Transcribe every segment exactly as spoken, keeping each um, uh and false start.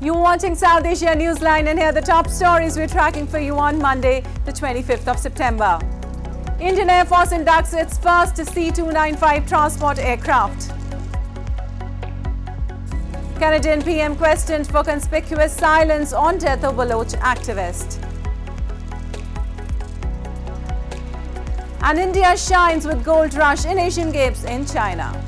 You're watching South Asia Newsline, and here are the top stories we're tracking for you on Monday, the twenty-fifth of September. Indian Air Force inducts its first C two ninety-five transport aircraft. Canadian P M questioned for conspicuous silence on death of Baloch activist. And India shines with gold rush in Asian Games in China.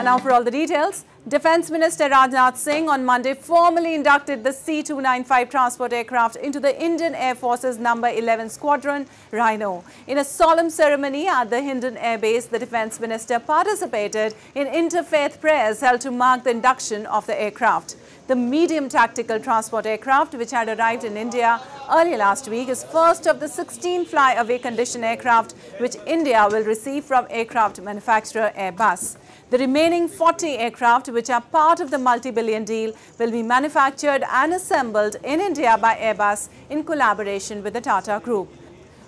And now for all the details. Defence Minister Rajnath Singh on Monday formally inducted the C two ninety-five transport aircraft into the Indian Air Force's number eleven Squadron, Rhino. In a solemn ceremony at the Hindon Air Base, the Defence Minister participated in interfaith prayers held to mark the induction of the aircraft. The medium tactical transport aircraft, which had arrived in India earlier last week, is first of the sixteen fly-away condition aircraft which India will receive from aircraft manufacturer Airbus. The remaining forty aircraft, which are part of the multi-billion deal, will be manufactured and assembled in India by Airbus in collaboration with the Tata Group.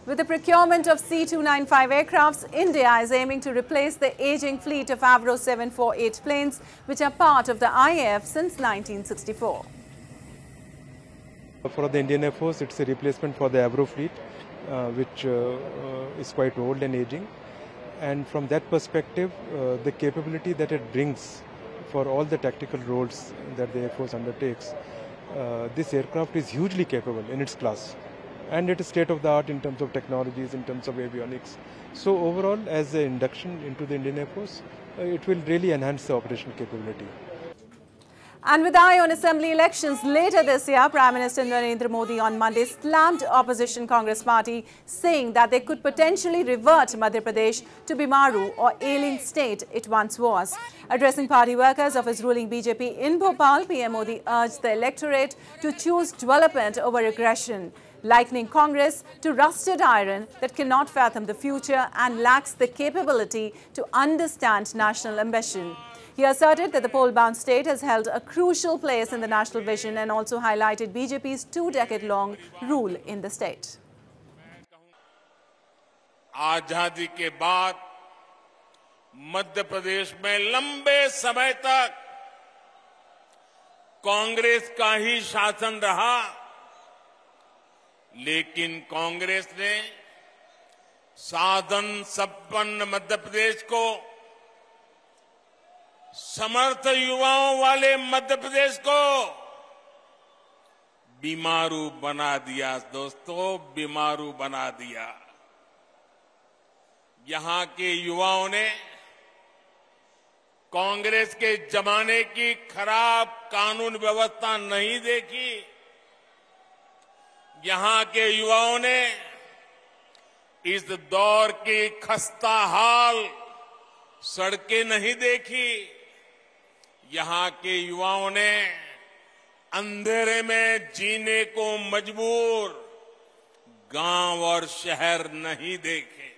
With the procurement of C two ninety-five aircrafts, India is aiming to replace the aging fleet of Avro seven forty-eight planes, which are part of the I A F since nineteen sixty-four. For the Indian Air Force, it's a replacement for the Avro fleet, uh, which uh, is quite old and aging. And from that perspective, uh, the capability that it brings for all the tactical roles that the Air Force undertakes, uh, this aircraft is hugely capable in its class. And it is state-of-the-art in terms of technologies, in terms of avionics. So overall, as an induction into the Indian Air Force, uh, it will really enhance the operational capability. And with eye on assembly elections later this year, Prime Minister Narendra Modi on Monday slammed opposition Congress party, saying that they could potentially revert Madhya Pradesh to Bimaru, or ailing state it once was. Addressing party workers of his ruling B J P in Bhopal, P M Modi urged the electorate to choose development over aggression, likening Congress to rusted iron that cannot fathom the future and lacks the capability to understand national ambition. He asserted that the poll-bound state has held a crucial place in the national vision and also highlighted B J P's two-decade-long rule in the state. आजादी के बाद मध्य प्रदेश में लंबे समय तक कांग्रेस का ही शासन रहा, लेकिन कांग्रेस ने साधन संपन्न मध्य प्रदेश को, समर्थ युवाओं वाले मध्य प्रदेश को बीमारू बना दिया। दोस्तों, बीमारू बना दिया। यहां के युवाओं ने कांग्रेस के जमाने की खराब कानून व्यवस्था नहीं देखी। यहां के युवाओं ने इस दौर की खस्ता हाल सड़कें नहीं देखी। यहाँ के युवाओं ने अंधेरे में जीने को मजबूर गांव और शहर नहीं देखे।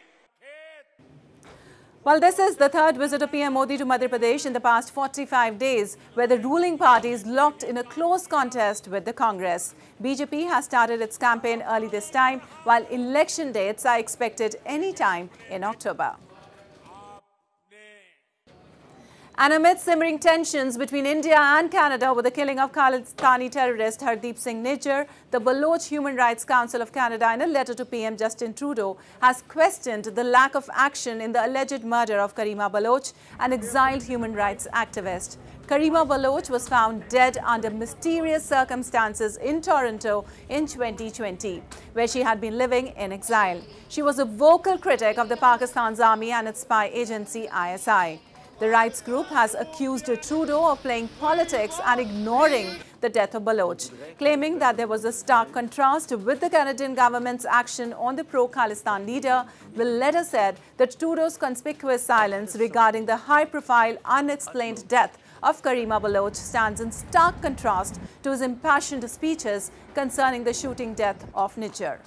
Well, this is the third visit of P M Modi to Madhya Pradesh in the past forty-five days, where the ruling party is locked in a close contest with the Congress. B J P has started its campaign early this time, while election dates are expected any time in October. And amid simmering tensions between India and Canada over the killing of Khalistani terrorist Hardeep Singh Nijjar, the Baloch Human Rights Council of Canada, in a letter to P M Justin Trudeau, has questioned the lack of action in the alleged murder of Karima Baloch, an exiled human rights activist. Karima Baloch was found dead under mysterious circumstances in Toronto in twenty twenty, where she had been living in exile. She was a vocal critic of the Pakistan's army and its spy agency I S I. The rights group has accused Trudeau of playing politics and ignoring the death of Baloch, claiming that there was a stark contrast with the Canadian government's action on the pro-Khalistan leader. The letter said that Trudeau's conspicuous silence regarding the high-profile, unexplained death of Karima Baloch stands in stark contrast to his impassioned speeches concerning the shooting death of Nijjar.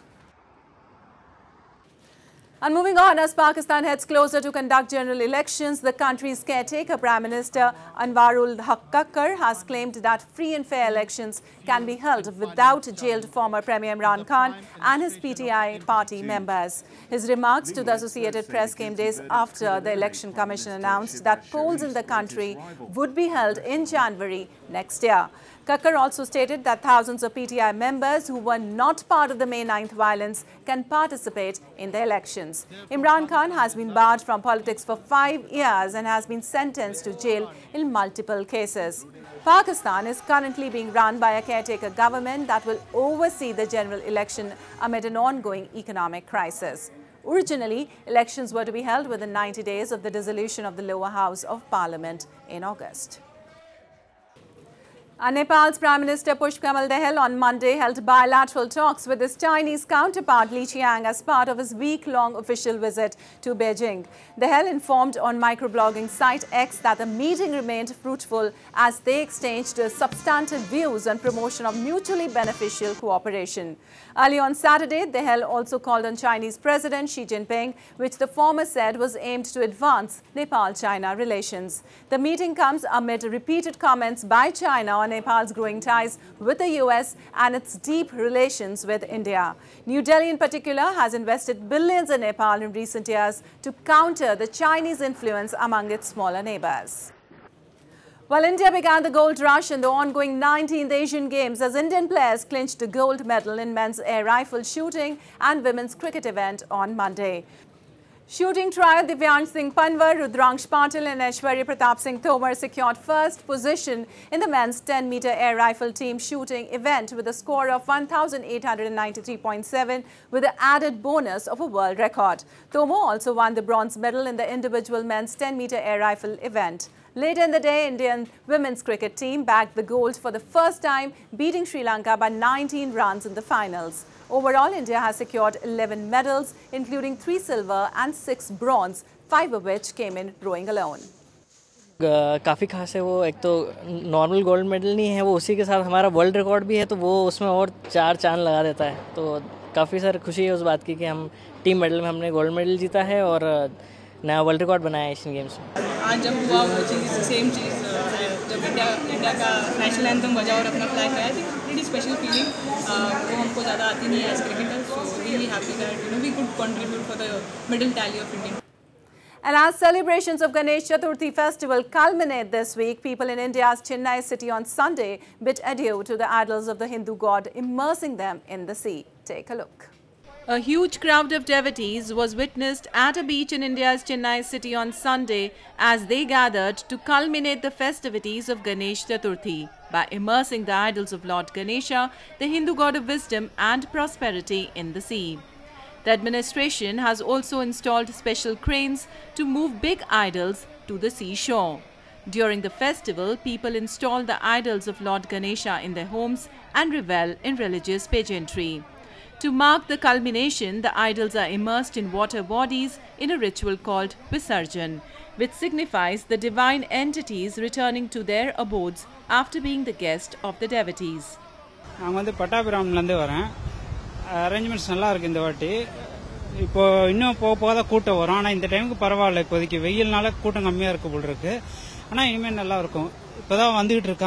And moving on, as Pakistan heads closer to conduct general elections, the country's caretaker Prime Minister Anwaarul Haq Kakar has claimed that free and fair elections can be held without jailed former Premier Imran Khan and his P T I party members. His remarks to the Associated Press came days after the Election Commission announced that polls in the country would be held in January next year. Kakar also stated that thousands of P T I members who were not part of the May ninth violence can participate in the elections. Imran Khan has been barred from politics for five years and has been sentenced to jail in multiple cases. Pakistan is currently being run by a caretaker government that will oversee the general election amid an ongoing economic crisis. Originally, elections were to be held within ninety days of the dissolution of the lower house of parliament in August. And Nepal's Prime Minister Pushpa Kamal Dahal on Monday held bilateral talks with his Chinese counterpart Li Qiang as part of his week-long official visit to Beijing. Dahal informed on microblogging site X that the meeting remained fruitful as they exchanged substantive views on promotion of mutually beneficial cooperation. Early on Saturday, Dahal also called on Chinese President Xi Jinping, which the former said was aimed to advance Nepal-China relations. The meeting comes amid repeated comments by China on Nepal's growing ties with the U S and its deep relations with India. New Delhi in particular has invested billions in Nepal in recent years to counter the Chinese influence among its smaller neighbors. Well, India began the gold rush in the ongoing nineteenth Asian Games as Indian players clinched the gold medal in men's air rifle shooting and women's cricket event on Monday. Shooting trio Divyansh Singh Panwar, Rudraksh Patil and Aishwarya Pratap Singh Tomar secured first position in the men's ten meter air rifle team shooting event with a score of one thousand eight hundred ninety-three point seven with the added bonus of a world record. Tomar also won the bronze medal in the individual men's ten meter air rifle event. Later in the day, Indian women's cricket team bagged the gold for the first time, beating Sri Lanka by nineteen runs in the finals. Overall, India has secured eleven medals, including three silver and six bronze, five of which came in rowing alone. काफी खास है वो एक तो normal gold medal नहीं है वो उसी के साथ हमारा वर्ल्ड रिकॉर्ड भी है तो वो उसमें और चार चांद लगा देता है तो काफी सर खुशी है उस बात की कि हम टीम मेडल में हमने गोल्ड मेडल जीता है और नया वर्ल्ड रिकॉर्ड बनाया एशियन गेम्स में आज जब हुआ वो चीज सेम चीज जब इंडिया इंडिया का नेशनल एंथम बजा और अपना फ्लैग फहराया थी प्रीटी स्पेशल फीलिंग वो हमको ज़्यादा आती नहीं है as cricketer so really happy that you know we could contribute for the medal tally of India. And as celebrations of Ganesh Chaturthi festival culminate this week, people in India's Chennai city on Sunday bid adieu to the idols of the Hindu god, immersing them in the sea. Take a look. A huge crowd of devotees was witnessed at a beach in India's Chennai city on Sunday as they gathered to culminate the festivities of Ganesh Chaturthi by immersing the idols of Lord Ganesha, the Hindu god of wisdom and prosperity, in the sea. The administration has also installed special cranes to move big idols to the seashore. During the festival, people install the idols of Lord Ganesha in their homes and revel in religious pageantry. To mark the culmination, the idols are immersed in water bodies in a ritual called Visarjan, which signifies the divine entities returning to their abodes after being the guest of the devotees. I am from Pattabhiram. Arrangements are good. Now, we are going to go to the temple. Now, this time, we are going to go to the temple. We are going to go to the temple. But now, we are going to go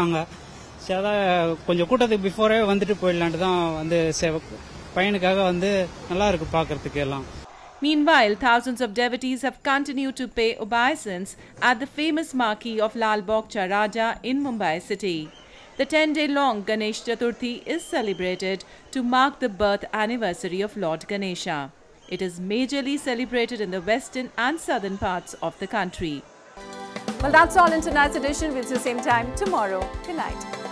to the temple. Before we are going to go to the temple. Meanwhile, thousands of devotees have continued to pay obeisance at the famous marquee of Lal Baug Charaja in Mumbai city. The ten-day-long Ganesh Chaturthi is celebrated to mark the birth anniversary of Lord Ganesha. It is majorly celebrated in the western and southern parts of the country. Well, that's all in tonight's edition. We'll see you same time tomorrow. Good night.